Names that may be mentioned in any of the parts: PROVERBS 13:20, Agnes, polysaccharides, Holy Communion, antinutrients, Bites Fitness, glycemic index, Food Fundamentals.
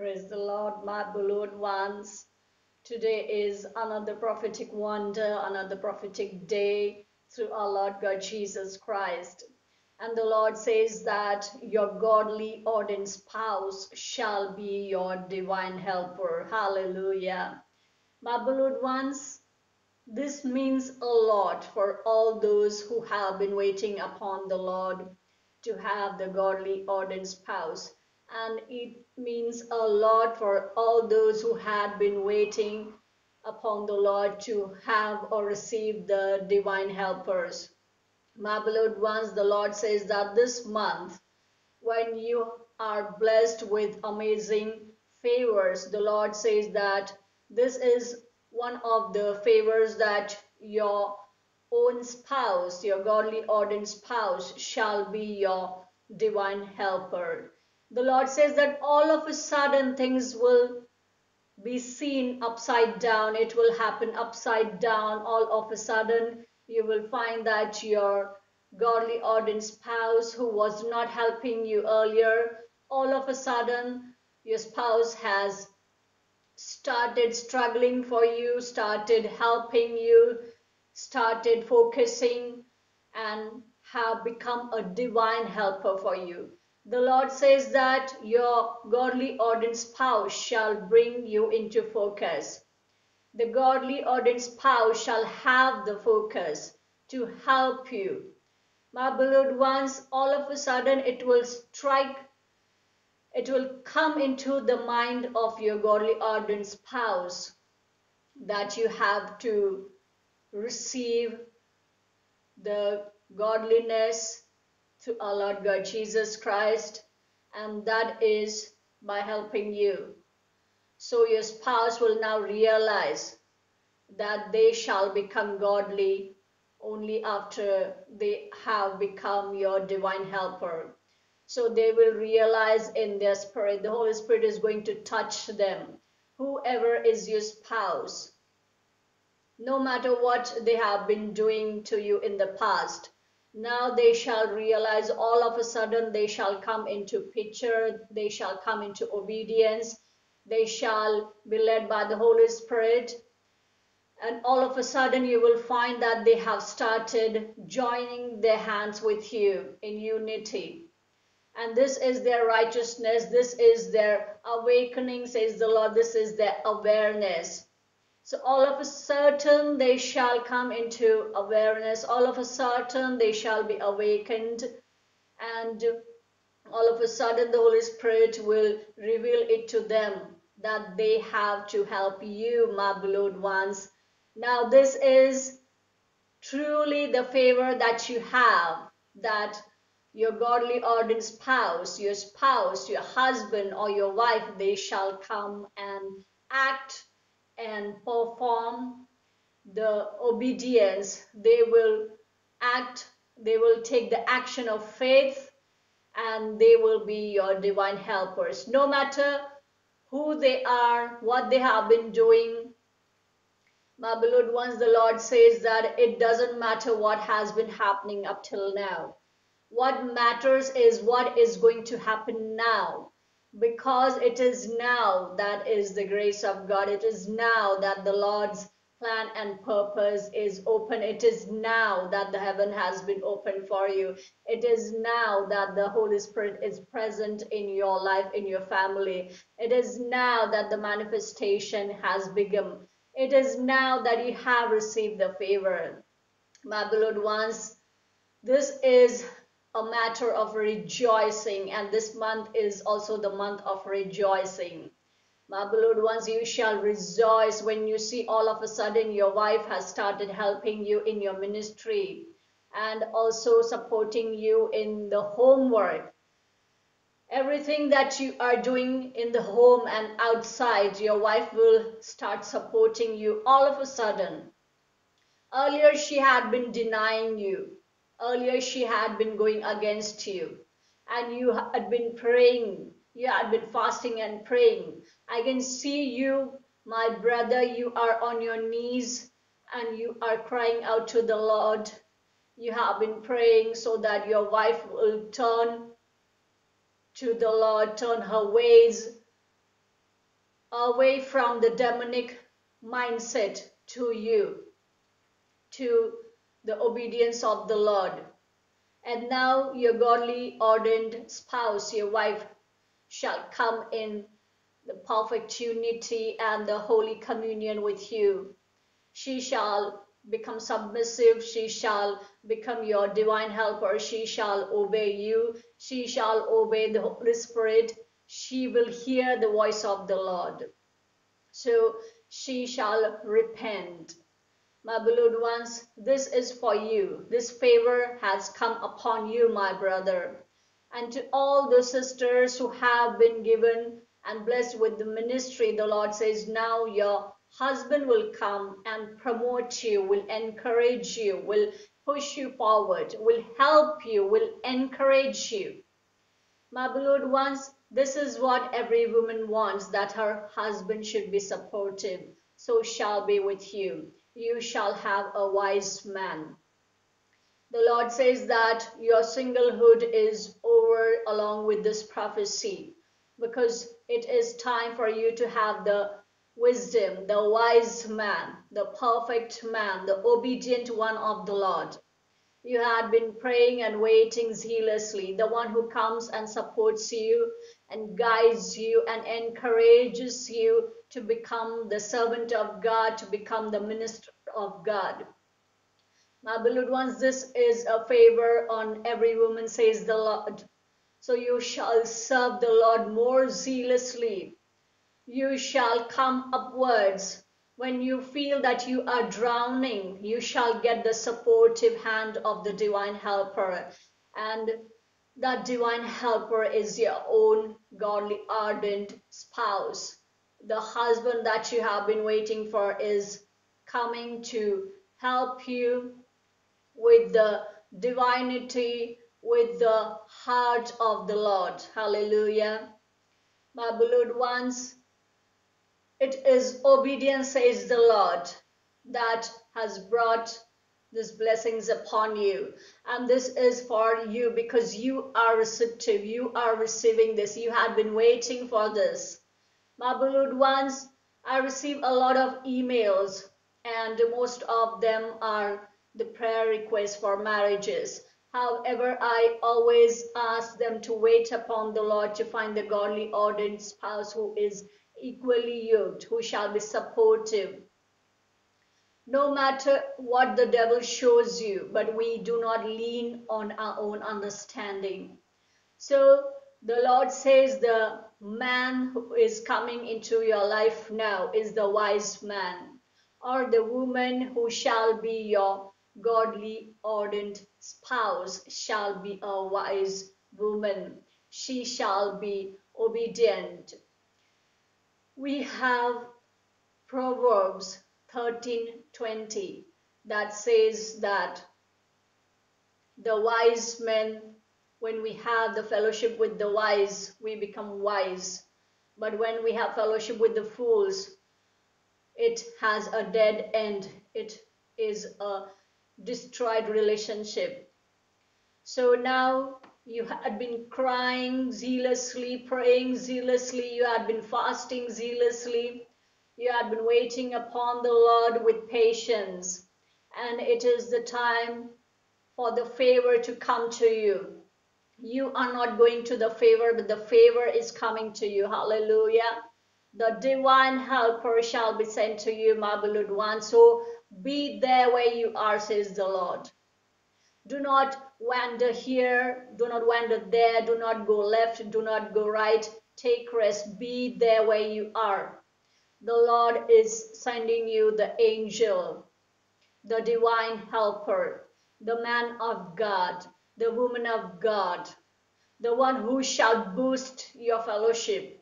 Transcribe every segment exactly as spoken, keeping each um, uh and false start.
Praise the Lord, my beloved ones. Today is another prophetic wonder, another prophetic day through our Lord God Jesus Christ. And the Lord says that your godly ordained spouse shall be your divine helper. Hallelujah. My beloved ones, this means a lot for all those who have been waiting upon the Lord to have the godly ordained spouse. And it means a lot for all those who had been waiting upon the Lord to have or receive the divine helpers. My beloved ones, the Lord says that this month, when you are blessed with amazing favors, the Lord says that this is one of the favors that your own spouse, your godly ordained spouse, shall be your divine helper. The Lord says that all of a sudden things will be seen upside down. It will happen upside down. All of a sudden, you will find that your godly ordained spouse who was not helping you earlier, all of a sudden your spouse has started struggling for you, started helping you, started focusing, and have become a divine helper for you. The Lord says that your godly ordained spouse shall bring you into focus. The godly ordained spouse shall have the focus to help you. My beloved ones, all of a sudden it will strike, it will come into the mind of your godly ordained spouse that you have to receive the godliness through our Lord God Jesus Christ, and that is by helping you. So your spouse will now realize that they shall become godly only after they have become your divine helper. So they will realize in their spirit, the Holy Spirit is going to touch them. Whoever is your spouse, no matter what they have been doing to you in the past, now they shall realize, all of a sudden they shall come into picture, they shall come into obedience. They shall be led by the Holy Spirit, and all of a sudden you will find that they have started joining their hands with you in unity. And this is their righteousness, this is their awakening, says the Lord, this is their awareness. So all of a sudden they shall come into awareness, all of a sudden they shall be awakened, and all of a sudden the Holy Spirit will reveal it to them that they have to help you, my beloved ones. Now this is truly the favor that you have, that your godly ordained spouse, your spouse, your husband or your wife, they shall come and act and perform the obedience. They will act, they will take the action of faith, and they will be your divine helpers. No matter who they are, what they have been doing, my beloved ones, the Lord says that it doesn't matter what has been happening up till now. What matters is what is going to happen now, because it is now that is the grace of God. It is now that the Lord's plan and purpose is open. It is now that the heaven has been opened for you. It is now that the Holy Spirit is present in your life, in your family. It is now that the manifestation has begun. It is now that you have received the favor. My beloved ones, this is a matter of rejoicing, and this month is also the month of rejoicing. My beloved ones, you shall rejoice when you see all of a sudden your wife has started helping you in your ministry and also supporting you in the homework. Everything that you are doing in the home and outside, your wife will start supporting you all of a sudden. Earlier she had been denying you. Earlier she had been going against you, and you had been praying. You have been fasting and praying. I can see you, my brother, you are on your knees and you are crying out to the Lord. You have been praying so that your wife will turn to the Lord, turn her ways away from the demonic mindset to you, to the obedience of the Lord. And now your godly ordained spouse, your wife, shall come in the perfect unity and the holy communion with you. She shall become submissive. She shall become your divine helper. She shall obey you. She shall obey the Holy Spirit. She will hear the voice of the Lord. So she shall repent. My beloved ones, this is for you. This favor has come upon you, my brother. And to all the sisters who have been given and blessed with the ministry, the Lord says, now your husband will come and promote you, will encourage you, will push you forward, will help you, will encourage you. My beloved ones, this is what every woman wants, that her husband should be supportive. So shall be with you. You shall have a wise man. The Lord says that your singlehood is over along with this prophecy, because it is time for you to have the wisdom, the wise man, the perfect man, the obedient one of the Lord. You had been praying and waiting zealously, the one who comes and supports you and guides you and encourages you to become the servant of God, to become the minister of God. My beloved ones, this is a favor on every woman, says the Lord. So you shall serve the Lord more zealously. You shall come upwards. When you feel that you are drowning, you shall get the supportive hand of the divine helper. And that divine helper is your own godly, ardent spouse. The husband that you have been waiting for is coming to help you with the divinity, with the heart of the Lord. Hallelujah. My beloved ones, it is obedience, says the Lord, that has brought these blessings upon you. And this is for you because you are receptive. You are receiving this. You have been waiting for this. My beloved ones, I receive a lot of emails, and most of them are the prayer requests for marriages. However, I always ask them to wait upon the Lord to find the godly ordained spouse who is equally yoked, who shall be supportive. No matter what the devil shows you, but we do not lean on our own understanding. So the Lord says the man who is coming into your life now is the wise man, or the woman who shall be your godly ordained spouse shall be a wise woman. She shall be obedient. We have Proverbs thirteen twenty that says that the wise men, when we have the fellowship with the wise, we become wise. But when we have fellowship with the fools, it has a dead end. It is a destroyed relationship. So now you had been crying zealously, praying zealously. You had been fasting zealously. You had been waiting upon the Lord with patience. And it is the time for the favor to come to you. You are not going to the favor, but the favor is coming to you. Hallelujah. The divine helper shall be sent to you, my beloved one. So be there where you are, says the Lord. Do not wander here, do not wander there, do not go left, do not go right. Take rest, be there where you are. The Lord is sending you the angel, the divine helper, the man of God, the woman of God, the one who shall boost your fellowship,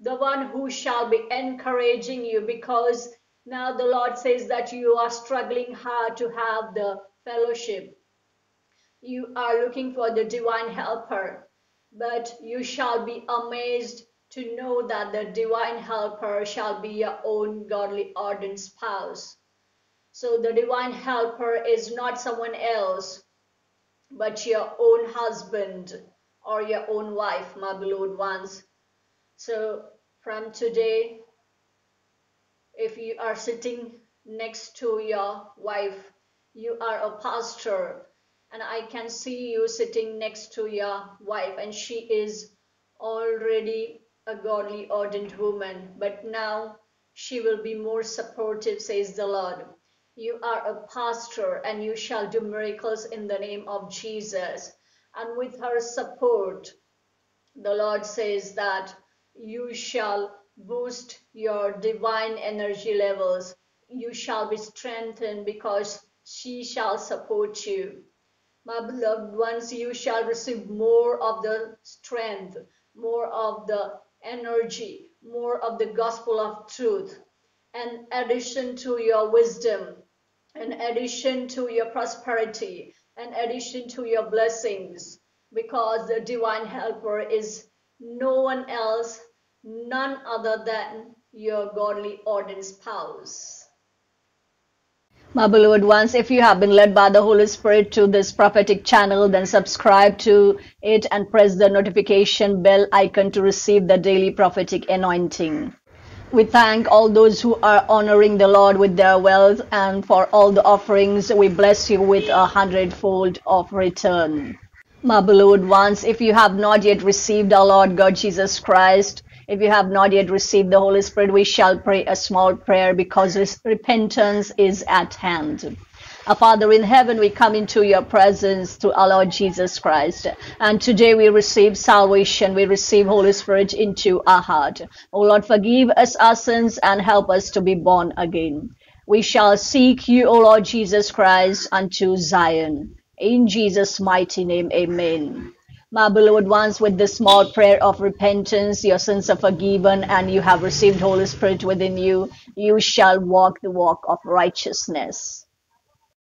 the one who shall be encouraging you, because now the Lord says that you are struggling hard to have the fellowship. You are looking for the divine helper, but you shall be amazed to know that the divine helper shall be your own godly ordained spouse. So the divine helper is not someone else, but your own husband or your own wife, my beloved ones. So from today, if you are sitting next to your wife, you are a pastor, and I can see you sitting next to your wife, and she is already a godly ordained woman, but now she will be more supportive, says the Lord. You are a pastor and you shall do miracles in the name of Jesus. And with her support, the Lord says that you shall boost your divine energy levels. You shall be strengthened because she shall support you. My beloved ones, you shall receive more of the strength, more of the energy, more of the gospel of truth. In addition to your wisdom, in addition to your prosperity, in addition to your blessings, because the divine helper is no one else, none other than your godly ordained spouse. My beloved ones, if you have been led by the Holy Spirit to this prophetic channel, then subscribe to it and press the notification bell icon to receive the daily prophetic anointing. We thank all those who are honoring the Lord with their wealth, and for all the offerings, we bless you with a hundredfold of return. My beloved ones, if you have not yet received our Lord God Jesus Christ, if you have not yet received the Holy Spirit, we shall pray a small prayer because repentance is at hand. Our Father in heaven, we come into your presence through our Lord Jesus Christ. And today we receive salvation. We receive Holy Spirit into our heart. O Lord, forgive us our sins and help us to be born again. We shall seek you, O Lord Jesus Christ, unto Zion. In Jesus' mighty name, amen. My beloved ones, with this small prayer of repentance, your sins are forgiven and you have received Holy Spirit within you. You shall walk the walk of righteousness.